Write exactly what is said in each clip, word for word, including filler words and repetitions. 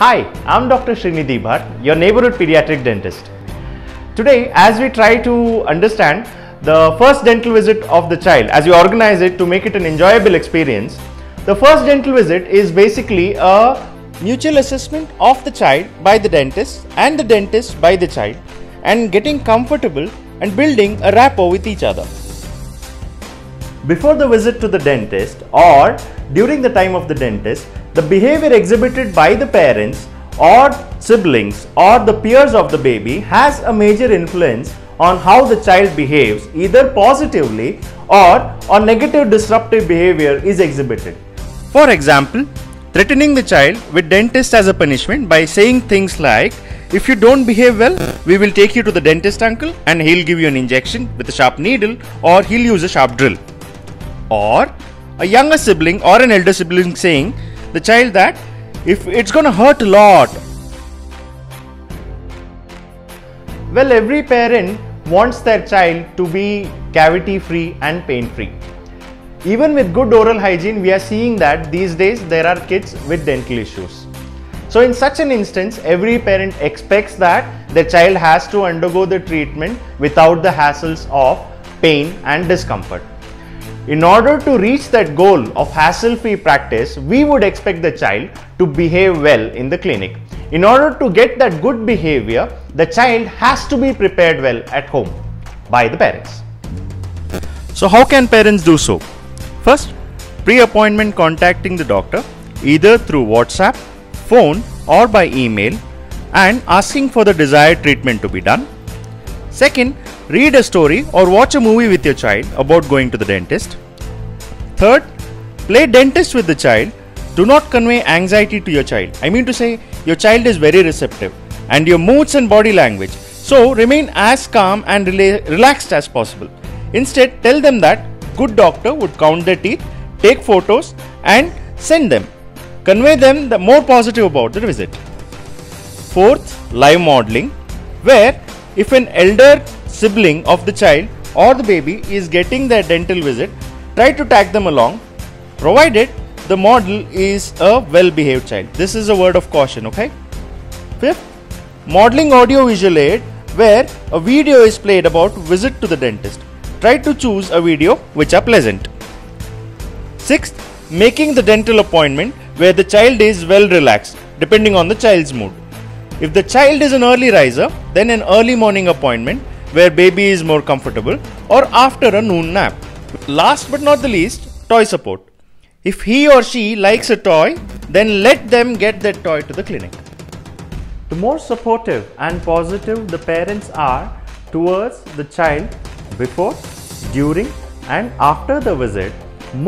Hi, I'm Doctor Srinidhi Bhatt, your neighborhood pediatric dentist. Today, as we try to understand the first dental visit of the child, as we organize it to make it an enjoyable experience, the first dental visit is basically a mutual assessment of the child by the dentist and the dentist by the child, and getting comfortable and building a rapport with each other. Before the visit to the dentist or during the time of the dentist, the behavior exhibited by the parents or siblings or the peers of the baby has a major influence on how the child behaves, either positively or or negative disruptive behavior is exhibited. For example, threatening the child with dentist as a punishment by saying things like, "If you don't behave well, we will take you to the dentist uncle and he'll give you an injection with a sharp needle or he'll use a sharp drill." Or a younger sibling or an elder sibling saying the child that if it's gonna hurt a lot. Well, every parent wants their child to be cavity free and pain free. Even with good oral hygiene, we are seeing that these days there are kids with dental issues. So in such an instance, every parent expects that their child has to undergo the treatment without the hassles of pain and discomfort. In order to reach that goal of hassle-free practice, we would expect the child to behave well in the clinic. In order to get that good behavior, the child has to be prepared well at home by the parents. So how can parents do so? First, pre-appointment contacting the doctor either through WhatsApp, phone or by email and asking for the desired treatment to be done. Second, read a story or watch a movie with your child about going to the dentist. Third, play dentist with the child. Do not convey anxiety to your child. I mean to say, your child is very receptive and your moods and body language. So remain as calm and rela- relaxed as possible. Instead, tell them that good doctor would count their teeth, take photos and send them. Convey them the more positive about the visit. Fourth, live modeling, where if an elder sibling of the child or the baby is getting their dental visit, try to tag them along, provided the model is a well-behaved child. This is a word of caution, okay? Fifth, modeling audio-visual aid, where a video is played about visit to the dentist. Try to choose a video which are pleasant. Sixth, making the dental appointment where the child is well relaxed, depending on the child's mood. If the child is an early riser, then an early morning appointment where baby is more comfortable, or after a noon nap. Last but not the least, toy support. If he or she likes a toy, then let them get that toy to the clinic. The more supportive and positive the parents are towards the child before, during and after the visit,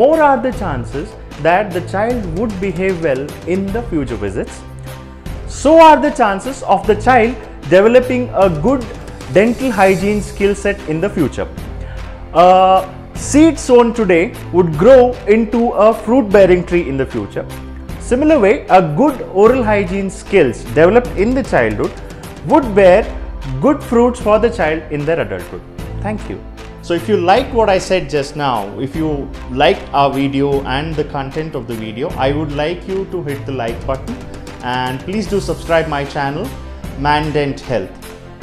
more are the chances that the child would behave well in the future visits. So are the chances of the child developing a good dental hygiene skill set in the future. A seed sown today would grow into a fruit bearing tree in the future. Similar way, a good oral hygiene skills developed in the childhood would bear good fruits for the child in their adulthood. Thank you. So if you liked what I said just now, if you liked our video and the content of the video, I would like you to hit the like button and please do subscribe my channel, ManDent Health.